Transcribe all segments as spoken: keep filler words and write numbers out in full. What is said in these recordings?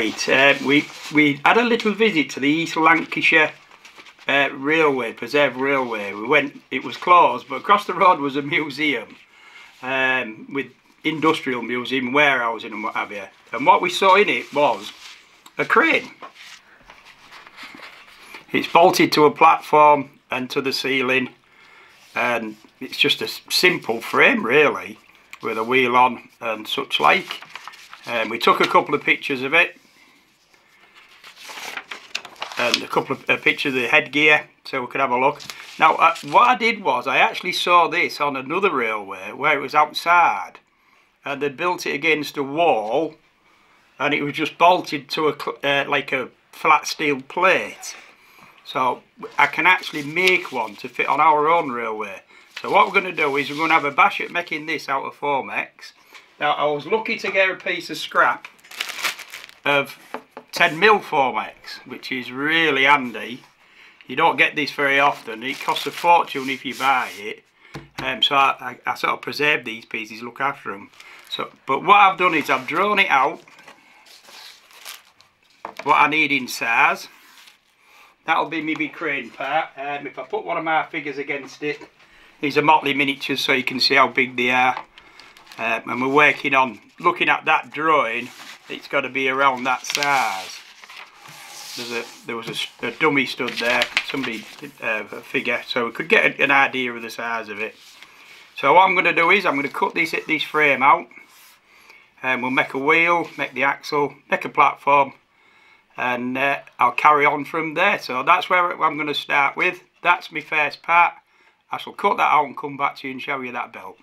Right, uh, we, we had a little visit to the East Lancashire uh, Railway, Preserve Railway. We went, it was closed, but across the road was a museum, um, with industrial museum, warehousing and what have you. And what we saw in it was a crane. It's bolted to a platform and to the ceiling, and it's just a simple frame really, with a wheel on and such like. And um, we took a couple of pictures of it, and a couple of uh, pictures of the headgear, so we could have a look. Now uh, what I did was I actually saw this on another railway where it was outside, and they built it against a wall, and it was just bolted to a uh, like a flat steel plate. So I can actually make one to fit on our own railway. So what we're going to do is we're going to have a bash at making this out of Foamex. Now I was lucky to get a piece of scrap of ten mil Foamex, which is really handy. You don't get this very often. It costs a fortune if you buy it. Um, so I, I, I sort of preserve these pieces, look after them. So, but what I've done is I've drawn it out, what I need in size. That'll be my big crane part. Um, if I put one of my figures against it, these are Motley Miniatures, so you can see how big they are. Um, and we're working on, looking at that drawing, it's got to be around that size. There's a, there was a, a dummy stood there, somebody, uh, a figure, so we could get an idea of the size of it. So what I'm going to do is I'm going to cut this, this frame out, and we'll make a wheel, make the axle, make a platform, and uh, I'll carry on from there. So that's where I'm going to start with. That's my first part. I shall cut that out and come back to you and show you that belt.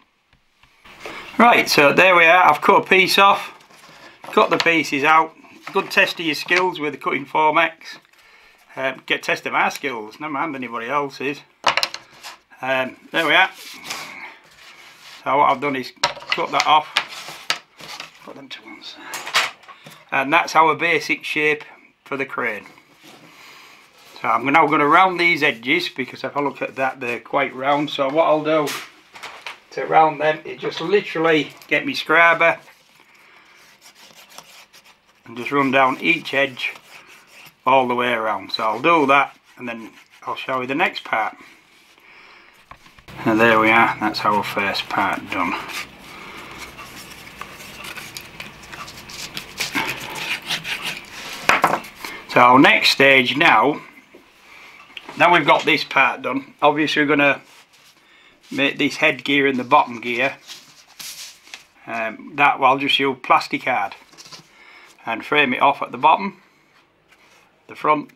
Right, so there we are. I've cut a piece off, cut the pieces out. Good test of your skills with the cutting Foamex. Um, get a test of our skills, never mind anybody else's. Um, there we are. So what I've done is cut that off, put them to one side. And that's our basic shape for the crane. So I'm now going to round these edges, because if I look at that, they're quite round. So what I'll do to round them is just literally get my scriber and just run down each edge all the way around. So I'll do that and then I'll show you the next part. And there we are, that's our first part done. So our next stage now, now we've got this part done, obviously we're going to make this head gear and the bottom gear. Um, that I'll just use Plasticard and frame it off at the bottom, the front.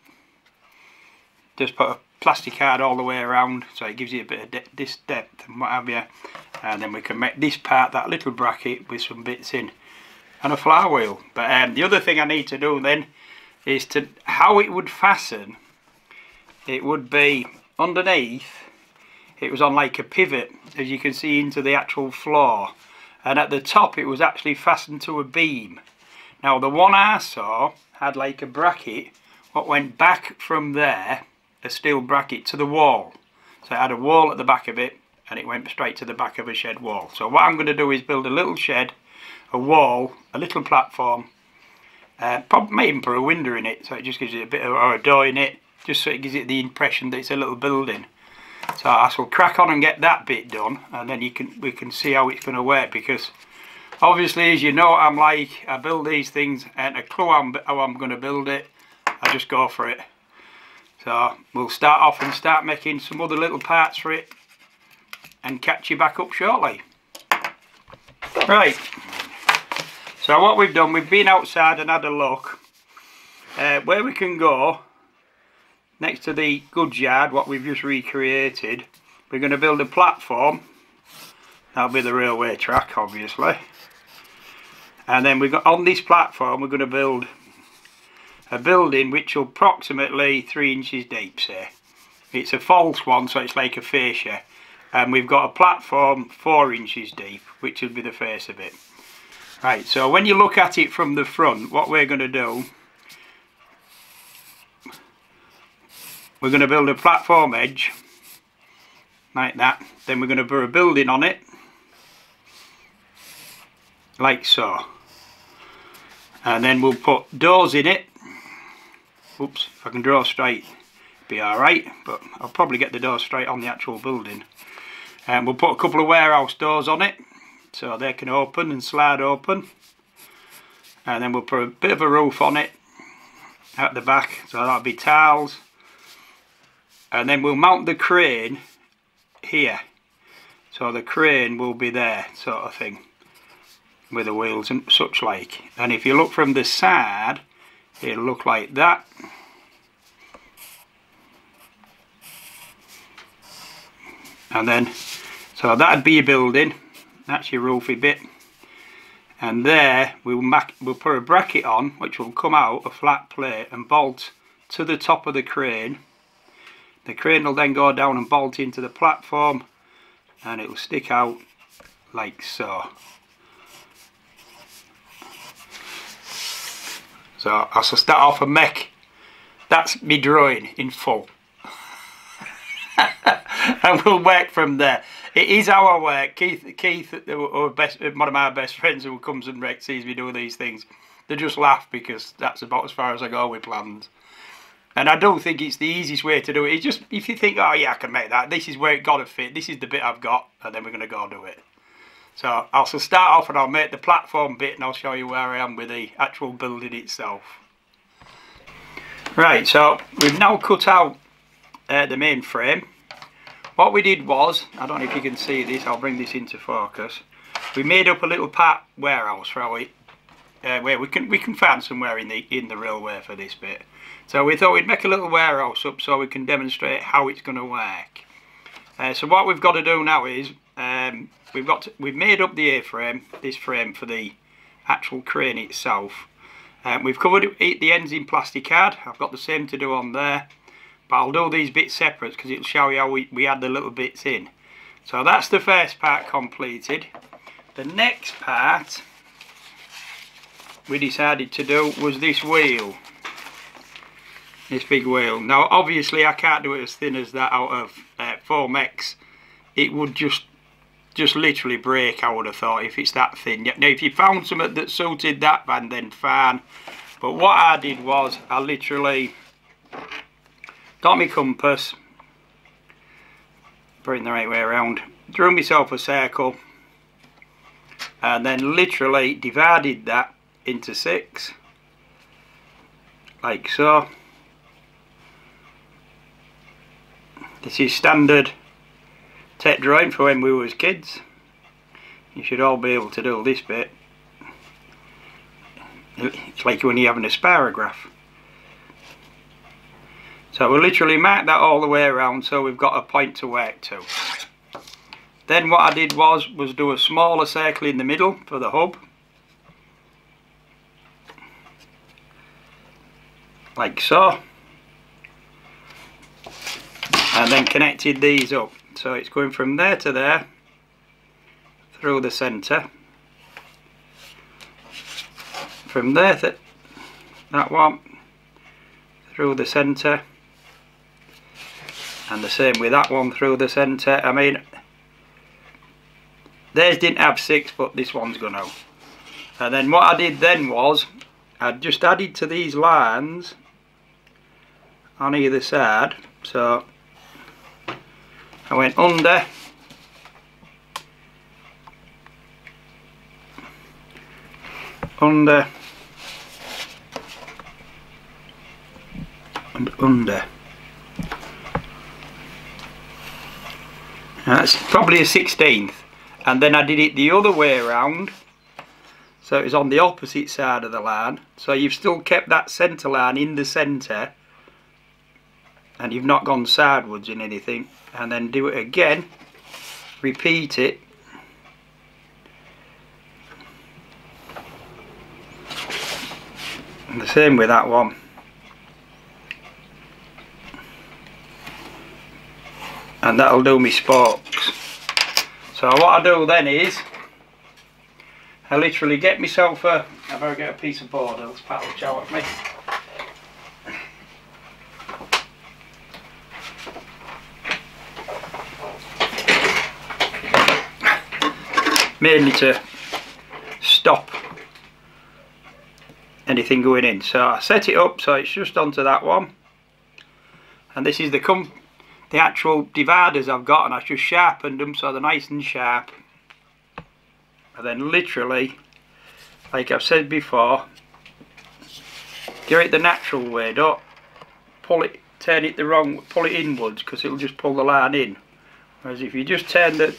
Just put a Plasticard all the way around so it gives you a bit of de this depth and what have you. And then we can make this part, that little bracket with some bits in, and a flower wheel. But um, the other thing I need to do then is to how it would fasten. It would be underneath, it was on like a pivot, as you can see, into the actual floor, and at the top it was actually fastened to a beam. Now the one I saw had like a bracket what went back from there, a steel bracket, to the wall. So it had a wall at the back of it, and it went straight to the back of a shed wall. So what I'm going to do is build a little shed, a wall, a little platform, uh, probably even put a window in it, so it just gives it a bit of, or a door in it, just so it gives it the impression that it's a little building. So I shall crack on and get that bit done, and then you can we can see how it's going to work, because obviously, as you know, I'm like, I build these things and a clue on how I'm going to build it, I just go for it. So we'll start off and start making some other little parts for it and catch you back up shortly. Right, so what we've done, we've been outside and had a look uh, where we can go. Next to the goods yard, what we've just recreated, we're going to build a platform. That'll be the railway track, obviously. And then we've got on this platform, we're going to build a building which will approximately three inches deep, say. It's a false one, so it's like a fascia. And we've got a platform four inches deep, which will be the face of it. Right, so when you look at it from the front, what we're going to do, we're going to build a platform edge like that, then we're going to put a building on it like so, and then we'll put doors in it. Oops, if I can draw straight, be alright, but I'll probably get the door straight on the actual building. And we'll put a couple of warehouse doors on it so they can open and slide open, and then we'll put a bit of a roof on it at the back, so that'll be tiles. And then we'll mount the crane here, so the crane will be there, sort of thing, with the wheels and such like. And if you look from the side, it'll look like that. And then, so that'd be your building, that's your roofy bit. And there we'll, mac we'll put a bracket on, which will come out a flat plate and bolt to the top of the crane. The crane will then go down and bolt into the platform, and it will stick out like so. So I'll start off a mech. That's me drawing in full. And we'll work from there. It is our work. Keith, Keith, our best, one of my best friends who comes and sees me do these things, they just laugh because that's about as far as I go with plans. And I don't think it's the easiest way to do it. It's just, if you think, oh yeah, I can make that, this is where it got to fit, this is the bit I've got, and then we're going to go do it. So I'll start off and I'll make the platform bit, and I'll show you where I am with the actual building itself. Right, so we've now cut out uh, the main frame. What we did was, I don't know if you can see this, I'll bring this into focus. We made up a little part warehouse for our, uh, where we can we can find somewhere in the in the railway for this bit. So we thought we'd make a little warehouse up so we can demonstrate how it's going to work. Uh, so what we've got to do now is um, we've got to, we've made up the A-frame, this frame for the actual crane itself. Um, we've covered it, the ends in Plasticard. I've got the same to do on there. But I'll do these bits separate because it'll show you how we, we add the little bits in. So that's the first part completed. The next part we decided to do was this wheel. This big wheel. Now obviously I can't do it as thin as that out of uh, Foamex. It would just just literally break, I would have thought, if it's that thin. Now if you found something that suited that band, then fine. But what I did was I literally got my compass, put it the right way around, drew myself a circle, and then literally divided that into six, like so. This is standard tech drawing for when we was kids. You should all be able to do this bit. It's like when you're having a spirograph. So we'll literally mark that all the way around so we've got a point to work to. Then what I did was, was do a smaller circle in the middle for the hub. Like so. And then connected these up. So it's going from there to there, through the centre. From there, th that one, through the centre. And the same with that one through the centre. I mean, theirs didn't have six, but this one's going to. And then what I did then was, I just added to these lines on either side. So I went under, under, and under. Now that's probably a sixteenth, and then I did it the other way around, so it was on the opposite side of the line. So you've still kept that centre line in the centre, and you've not gone sidewards in anything. And then do it again, repeat it, and the same with that one. And that'll do me spokes. So what I do then is, I literally get myself a, I better get a piece of board, it'll patch out at me. Mainly to stop anything going in. So I set it up so it's just onto that one, and this is the com the actual dividers I've got, and I've just sharpened them so they're nice and sharp. And then literally, like I've said before, do it the natural way, don't pull it, turn it the wrong, pull it inwards, because it'll just pull the line in. Whereas if you just turn the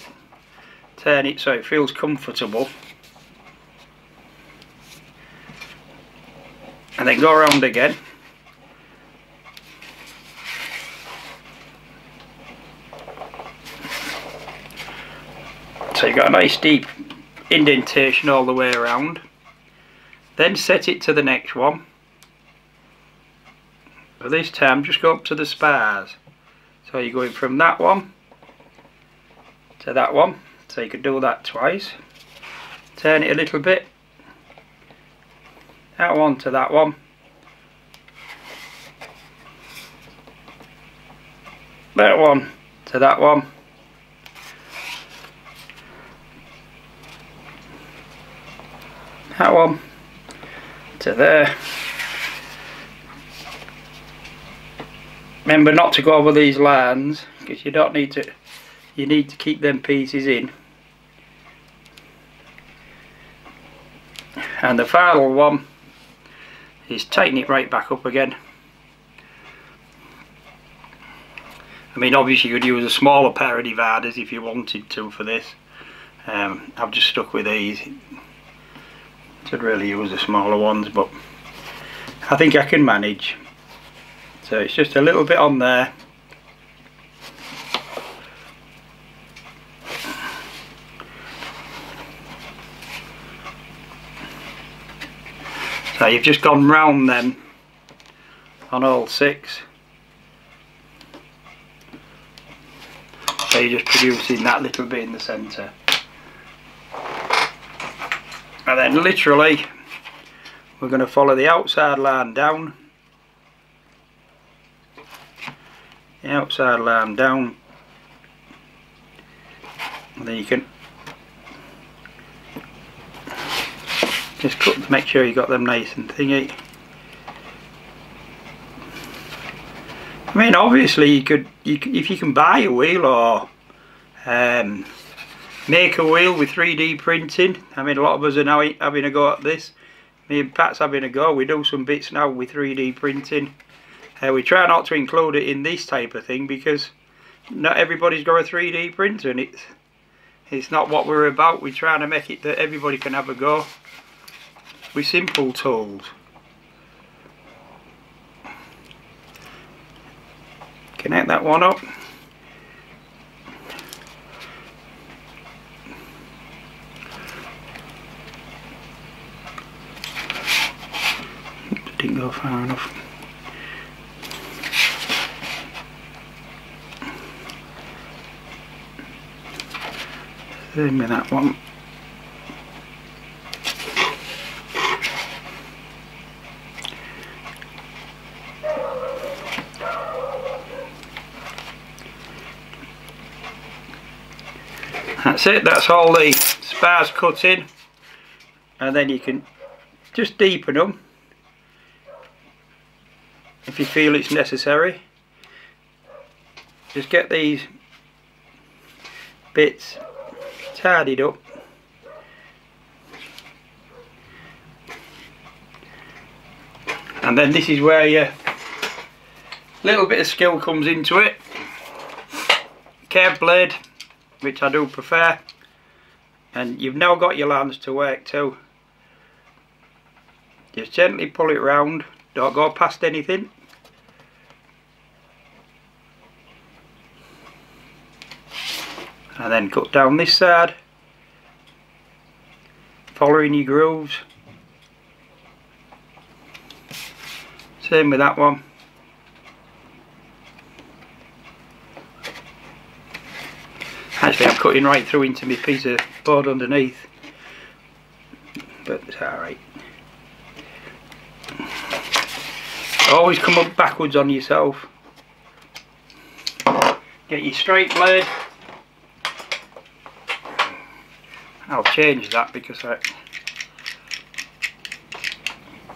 turn it so it feels comfortable, and then go around again, so you've got a nice deep indentation all the way around. Then set it to the next one, but this time just go up to the spars, so you're going from that one to that one, so you could do that twice. Turn it a little bit, that one to that one, that one to that one, that one to there. Remember not to go over these lines, because you don't need to, you need to keep them pieces in. And the final one is tighten it right back up again. I mean, obviously you could use a smaller pair of dividers if you wanted to for this. um, I've just stuck with these. Should really use the smaller ones, but I think I can manage. So it's just a little bit on there, so you've just gone round them on all six, so you're just producing that little bit in the centre. And then literally we're going to follow the outside line down, the outside line down, and then you can just cut, make sure you got them nice and thingy. I mean, obviously you could, you, if you can buy a wheel or um, make a wheel with three D printing. I mean, a lot of us are now having a go at this. Me and Pat's having a go. We do some bits now with three D printing. Uh, we try not to include it in this type of thing, because not everybody's got a three D printer, and it's, it's not what we're about. We're trying to make it that everybody can have a go with simple tools. Connect that one up. Didn't go far enough. Same with that one. That's it, that's all the spars cut in, and then you can just deepen them if you feel it's necessary. Just get these bits tidied up, and then this is where your little bit of skill comes into it. Curved blade, which I do prefer, and you've now got your lines to work to. Just gently pull it round, don't go past anything. And then cut down this side, following your grooves. Same with that one. Actually, I'm cutting right through into my piece of board underneath, but it's alright. Always come up backwards on yourself. Get your straight blade. I'll change that because I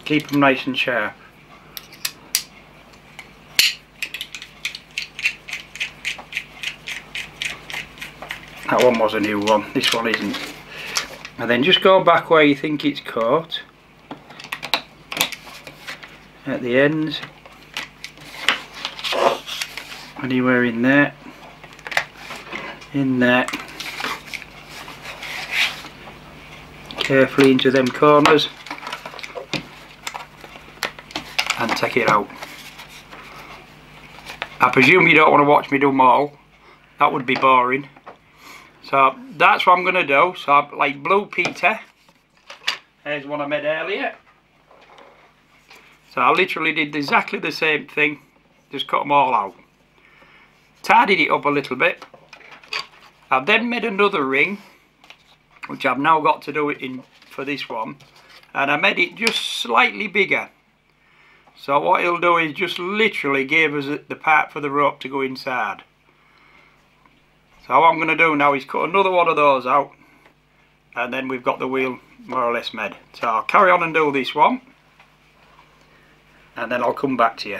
keep them nice and sharp. That one was a new one, this one isn't. And then just go back where you think it's caught, at the ends, anywhere in there, in there, carefully into them corners and take it out. I presume you don't want to watch me do them all, that would be boring. So that's what I'm going to do. So I, like Blue Peter, there's one I made earlier. So I literally did exactly the same thing, just cut them all out. Tidied it up a little bit. I've then made another ring, which I've now got to do it in for this one. And I made it just slightly bigger. So what he'll do is just literally give us the part for the rope to go inside. So what I'm going to do now is cut another one of those out, and then we've got the wheel more or less made. So I'll carry on and do this one, and then I'll come back to you.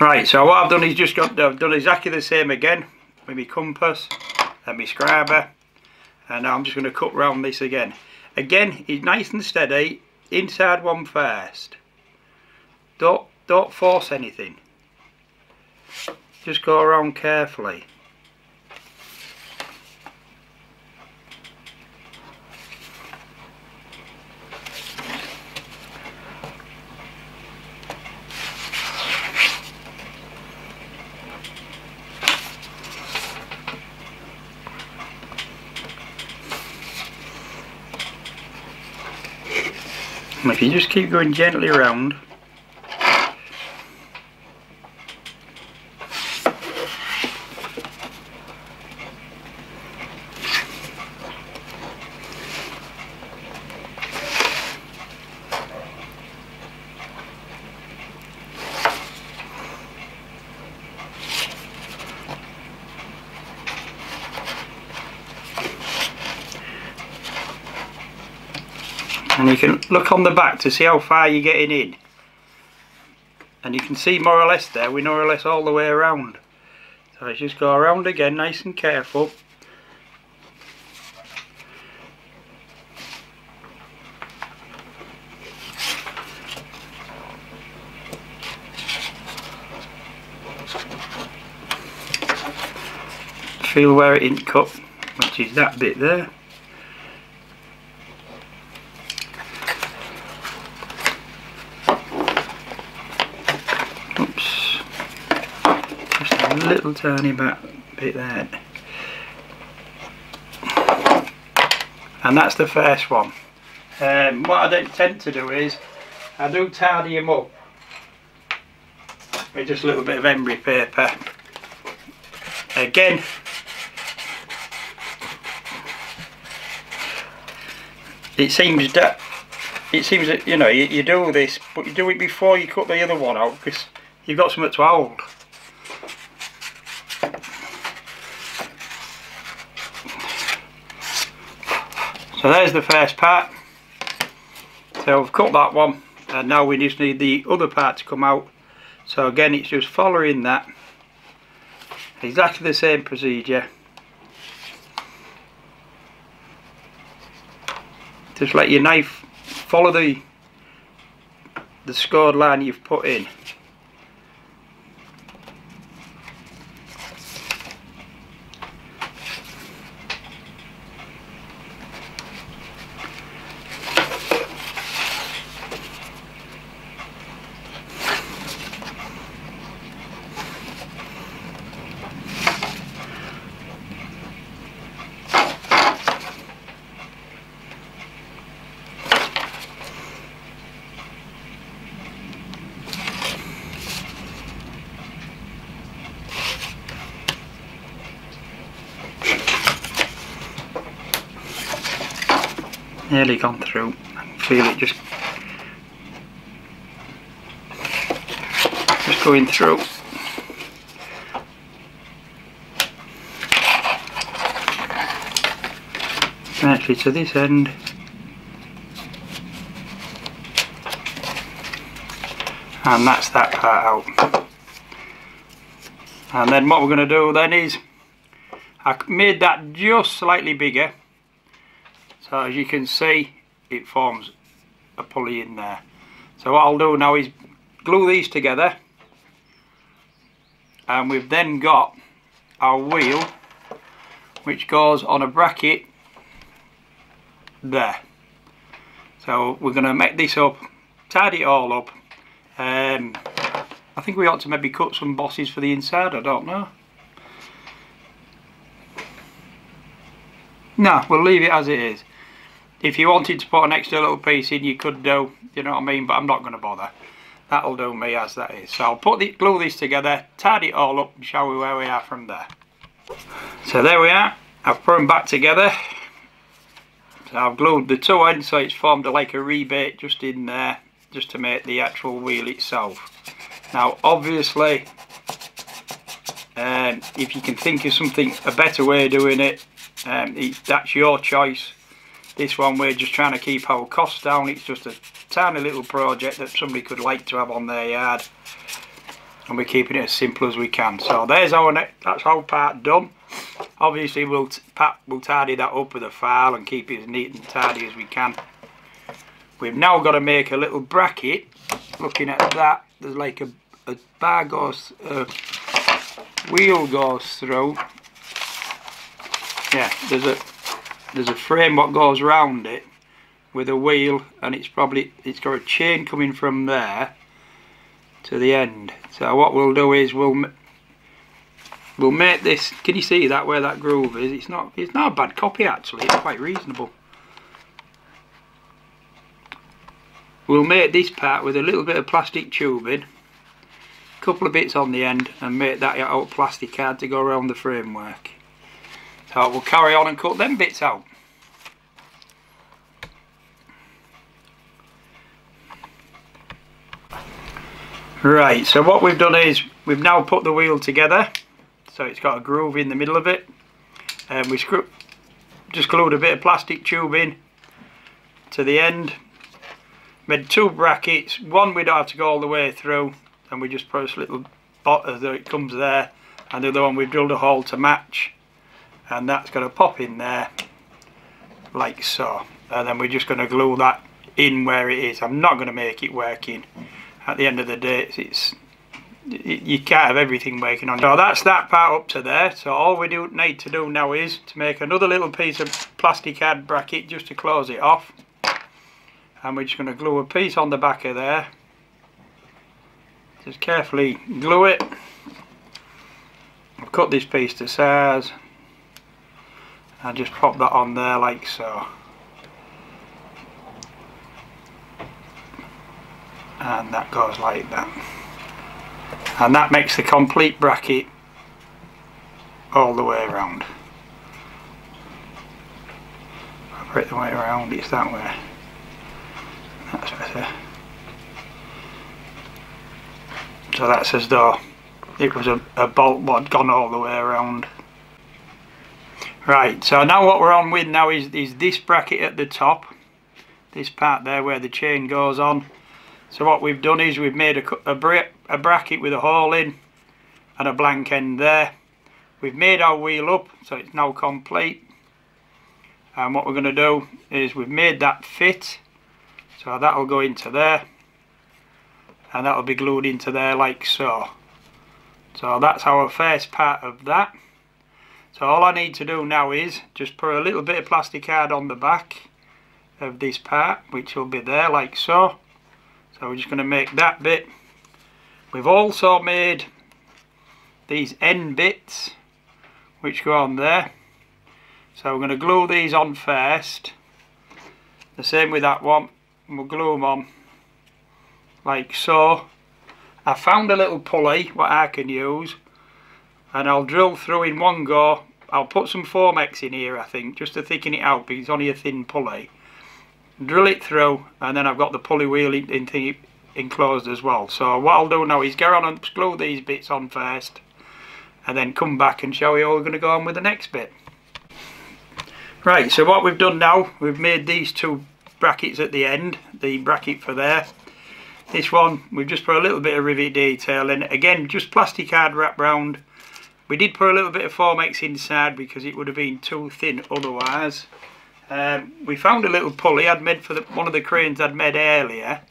Right, so what I've done is just got, I've done exactly the same again with my compass and my scriber, and now I'm just going to cut round this again. Again, it's nice and steady, inside one first. Don't, don't force anything. Just go around carefully. If you just keep going gently around, and you can look on the back to see how far you're getting in, and you can see more or less there, we're more or less all the way around. So I just go around again, nice and careful. Feel where it isn't cut, which is that bit there. Little tiny back bit there, and that's the first one. Um, what I don't tend to do is I do tidy them up with just a little bit of emery paper again, it seems that it seems that you know you, you do this, but you do it before you cut the other one out, because you've got something to hold. So there's the first part. So I've cut that one, and now we just need the other part to come out. So again, it's just following that, exactly the same procedure. Just let your knife follow the the scored line you've put in. Nearly gone through. I can feel it just just going through. Actually, to this end, and that's that part out. And then what we're going to do then is I made that just slightly bigger, so as you can see it forms a pulley in there. So what I'll do now is glue these together, and we've then got our wheel which goes on a bracket there. So we're going to make this up, tidy it all up. um, I think we ought to maybe cut some bosses for the inside, I don't know. No, we'll leave it as it is. If you wanted to put an extra little piece in you could do, you know what I mean, but I'm not going to bother. That'll do me as that is. So I'll put the, glue these together, tidy it all up and show you where we are from there. So there we are, I've put them back together. So I've glued the two ends so it's formed like a rebate just in there, just to make the actual wheel itself. Now obviously, um, if you can think of something, a better way of doing it, um, it, that's your choice. This one we're just trying to keep our costs down. It's just a tiny little project that somebody could like to have on their yard, and we're keeping it as simple as we can. So there's our next, that's our part done. Obviously we'll, we'll tidy that up with a file and keep it as neat and tidy as we can. We've now got to make a little bracket. Looking at that, there's like a, a bar goes, a wheel goes through. Yeah, there's a there's a frame what goes round it with a wheel, and it's probably, it's got a chain coming from there to the end. So what we'll do is we'll we'll make this. Can you see that where that groove is? It's not, it's not a bad copy actually. It's quite reasonable. We'll make this part with a little bit of plastic tubing, a couple of bits on the end, and make that out of Plasticard to go around the framework. So we'll carry on and cut them bits out. Right, so what we've done is we've now put the wheel together, so it's got a groove in the middle of it, and we screw, just glued a bit of plastic tubing to the end. Made two brackets, one we don't have to go all the way through, and we just press a little bot as though it comes there, and the other one we've drilled a hole to match, and that's going to pop in there like so, and then we're just going to glue that in where it is. I'm not going to make it working. At the end of the day, it's it, you can't have everything working on. So that's that part up to there. So all we do need to do now is to make another little piece of Plasticard bracket just to close it off. And we're just going to glue a piece on the back of there. Just carefully glue it. I've cut this piece to size. And just pop that on there like so. And that goes like that. And that makes the complete bracket all the way around. I'll break the way around, it's that way. That's better. So that's as though it was a, a bolt that had gone all the way around. Right, so now what we're on with now is, is this bracket at the top. This part there where the chain goes on. So what we've done is we've made a, a, bra a bracket with a hole in and a blank end there. We've made our wheel up, so it's now complete. And what we're going to do is we've made that fit. So that'll go into there, and that'll be glued into there like so. So that's our first part of that. So all I need to do now is just put a little bit of Plasticard on the back of this part, which will be there like so. So we're just going to make that bit. We've also made these end bits which go on there. So we're going to glue these on first. The same with that one. And we'll glue them on like so. I found a little pulley what I can use, and I'll drill through in one go. I'll put some Foamex in here I think, just to thicken it out, because it's only a thin pulley. Drill it through, and then I've got the pulley wheel in, in thing enclosed as well. So what I'll do now is go on and glue these bits on first, and then come back and show you how we're going to go on with the next bit. Right, so what we've done now, we've made these two brackets at the end, the bracket for there. This one we've just put a little bit of rivet detail in, again just Plasticard wrap round. We did put a little bit of Foamex inside because it would have been too thin otherwise. Um, we found a little pulley I'd made for the, one of the cranes I'd made earlier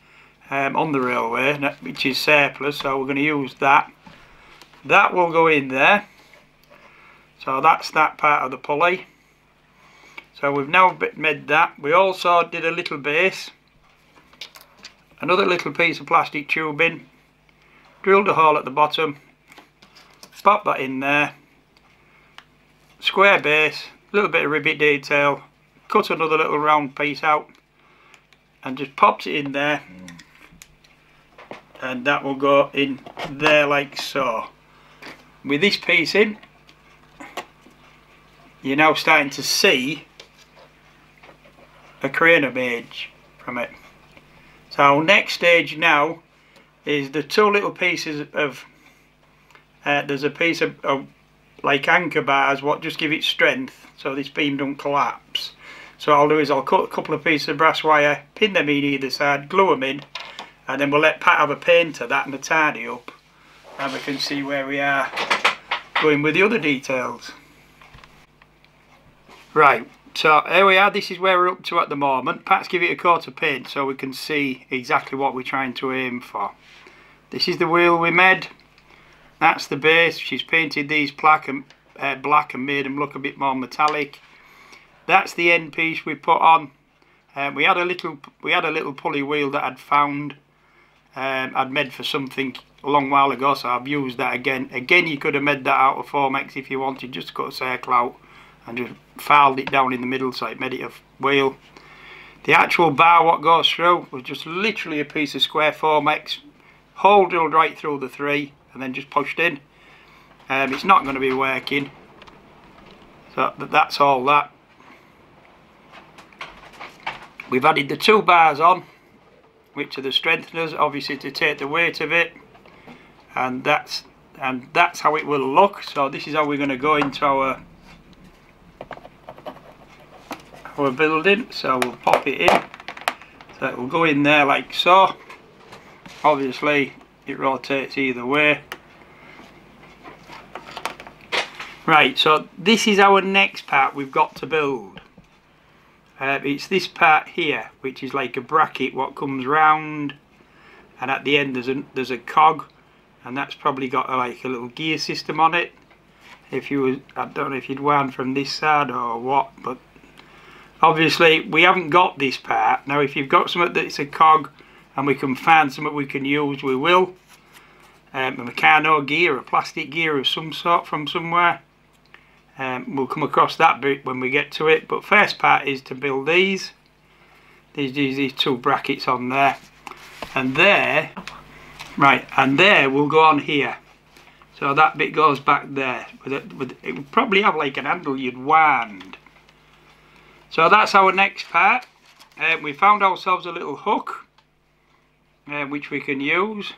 um, on the railway, which is surplus, so we're going to use that. That will go in there, so that's that part of the pulley. So we've now made that. We also did a little base, another little piece of plastic tubing, drilled a hole at the bottom, pop that in there, square base, a little bit of rivet detail, cut another little round piece out and just popped it in there, and that will go in there like so. With this piece in, you're now starting to see a crane image from it. So our next stage now is the two little pieces of uh, there's a piece of, of like anchor bars what just give it strength so this beam don't collapse. So what I'll do is I'll cut a couple of pieces of brass wire, pin them in either side, glue them in, and then we'll let Pat have a paint of that and a tidy up, and we can see where we are going with the other details. Right, so here we are, this is where we're up to at the moment. Pat's give it a coat of paint so we can see exactly what we're trying to aim for. This is the wheel we made, that's the base. She's painted these black and, uh, black and made them look a bit more metallic. That's the end piece we put on. Um, we had a little we had a little pulley wheel that I'd found, um, I'd made for something a long while ago, so I've used that again. Again, you could have made that out of Foamex if you wanted, just cut a circle out and just filed it down in the middle so it made it a wheel. The actual bar what goes through was just literally a piece of square Foamex, hole drilled right through the three and then just pushed in. Um, it's not going to be working, so that's all that. We've added the two bars on, which are the strengtheners, obviously to take the weight of it, and that's and that's how it will look. So this is how we're going to go into our our building. So we'll pop it in, so it will go in there like so. Obviously, it rotates either way. Right. So this is our next part we've got to build. Uh, it's this part here, which is like a bracket what comes round, and at the end there's a there's a cog, and that's probably got a, like a little gear system on it. If you were, I don't know if you'd wind from this side or what, but obviously we haven't got this part. Now if you've got something that's a cog and we can find something we can use, we will. Um, a Meccano gear, a plastic gear of some sort from somewhere. Um, we'll come across that bit when we get to it, but first part is to build these these these two brackets on there and there. Right, and there will go on here, so that bit goes back there with it, with, it would probably have like an handle you'd wind. So that's our next part. Um, we found ourselves a little hook uh, which we can use.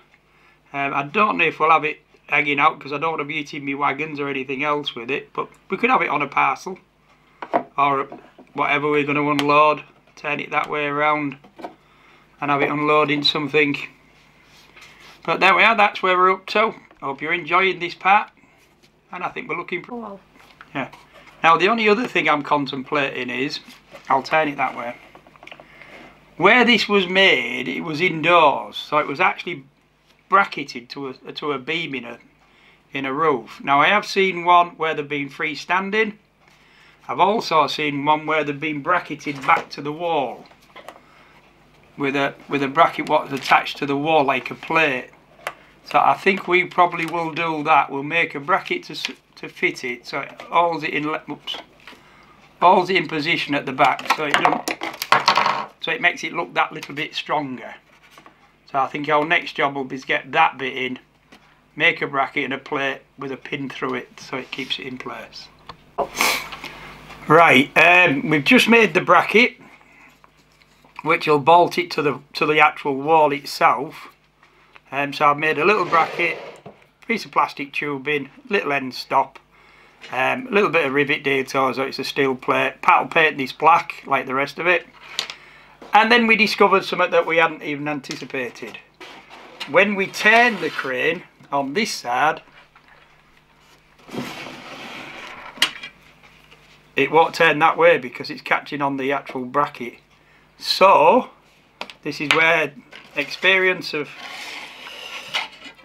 um, I don't know if we'll have it hanging out because I don't want to be eating me wagons or anything else with it, but we could have it on a parcel or whatever we're going to unload, turn it that way around and have it unloading something. But there we are, that's where we're up to. I hope you're enjoying this part, and I think we're looking pretty well. Yeah, now the only other thing I'm contemplating is, I'll turn it that way, where this was made it was indoors, so it was actually bracketed to a to a beam in a in a roof. Now I have seen one where they've been freestanding. I've also seen one where they've been bracketed back to the wall with a with a bracket what's attached to the wall like a plate. So I think we probably will do that. We'll make a bracket to to fit it so it holds it in oops, holds it in position at the back, so it don't, so it makes it look that little bit stronger. So I think our next job will be to get that bit in, make a bracket and a plate with a pin through it so it keeps it in place. Right, um, we've just made the bracket which will bolt it to the to the actual wall itself. Um, so I've made a little bracket, piece of plastic tubing, little end stop, um, a little bit of rivet detail so it's a steel plate. Pat will paint this black like the rest of it. And then we discovered something that we hadn't even anticipated. when we turn the crane on this side, it won't turn that way because it's catching on the actual bracket. So this is where experience of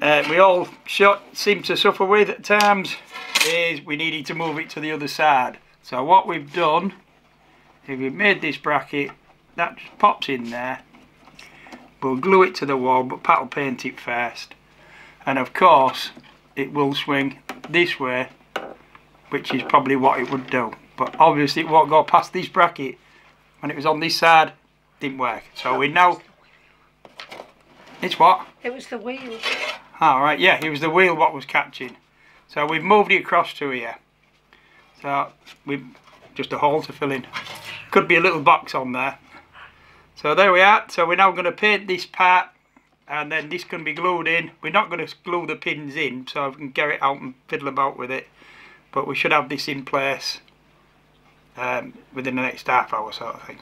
uh, we all short, seem to suffer with at times, is we needed to move it to the other side. So what we've done is we've made this bracket that just pops in there. We'll glue it to the wall, but Pat will paint it first, and of course it will swing this way, which is probably what it would do, but obviously it won't go past this bracket. When it was on this side, it didn't work. So we now, it's what? It was the wheel. All right, yeah, it was the wheel what was catching. So we've moved it across to here. So we've just a hole to fill in. Could be a little box on there. So there we are. So we're now going to paint this part, and then this can be glued in. We're not going to glue the pins in, so we can get it out and fiddle about with it. But we should have this in place um, within the next half hour, sort of thing.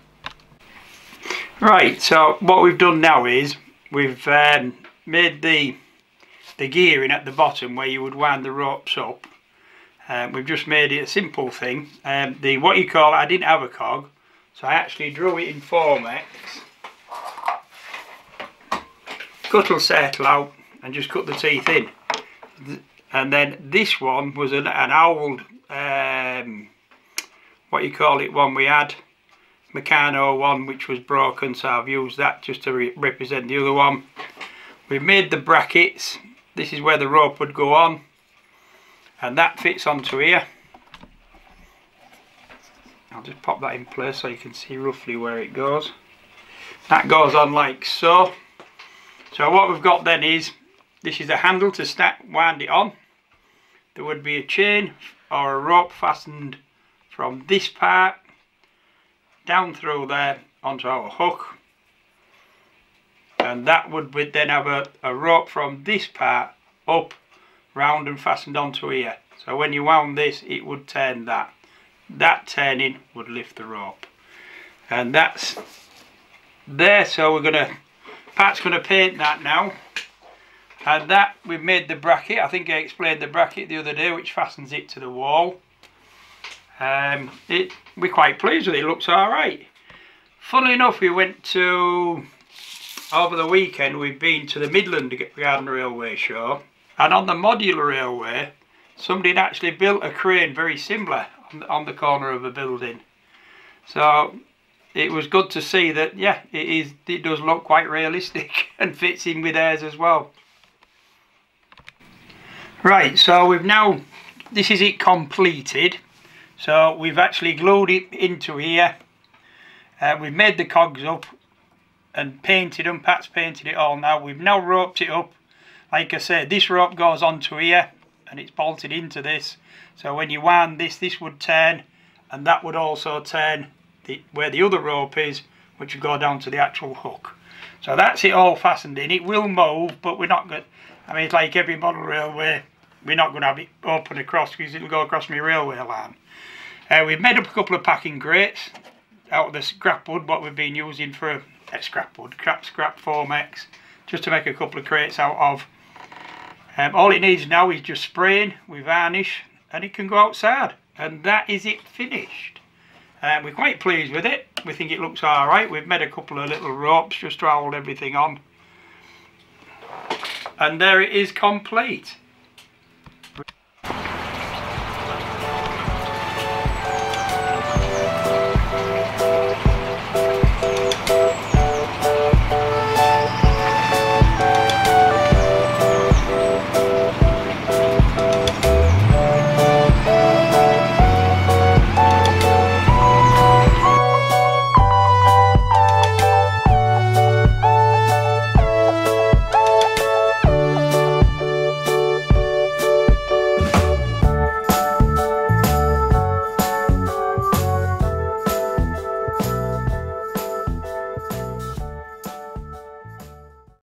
Right. So what we've done now is we've um, made the the gearing at the bottom where you would wind the ropes up. Um, we've just made it a simple thing. Um, the what you call, I didn't have a cog, so I actually drew it in Foamex. Cut will settle out and just cut the teeth in. And then this one was an, an old, um, what you call it, one we had, Meccano one, which was broken, so I've used that just to re represent the other one. We've made the brackets. This is where the rope would go on, and that fits onto here. I'll just pop that in place so you can see roughly where it goes. That goes on like so. So what we've got then is, this is a handle to snap, wind it on. There would be a chain or a rope fastened from this part down through there onto our hook, and that would then have a, a rope from this part up, round and fastened onto here. So when you wound this, it would turn that. That turning would lift the rope, and that's there. So we're gonna, Pat's gonna paint that now. And that, we've made the bracket. I think I explained the bracket the other day, which fastens it to the wall. Um, it, we're quite pleased with it. It looks all right. Funnily enough, we went to, over the weekend, we've been to the Midland Garden railway show. And on the modular railway, somebody had actually built a crane very similar on, on the corner of a building. So it was good to see that, yeah, it, is, it does look quite realistic and fits in with ours as well. Right, so we've now, this is it completed. So we've actually glued it into here. Uh, we've made the cogs up and painted them. Pat's painted it all now. We've now roped it up. Like I said, this rope goes onto here and it's bolted into this. So when you wind this, this would turn, and that would also turn the, where the other rope is, which would go down to the actual hook. So that's it all fastened in. It will move, but we're not going to, I mean, it's like every model railway, we're not going to have it open across because it'll go across my railway line. Uh, we've made up a couple of packing grates out of the scrap wood, what we've been using for uh, scrap wood, crap scrap Foamex, just to make a couple of crates out of. Um, all it needs now is just spraying with varnish, and it can go outside. And that is it finished. Uh, we're quite pleased with it. We think it looks all right. We've made a couple of little ropes just to hold everything on. And there it is, complete.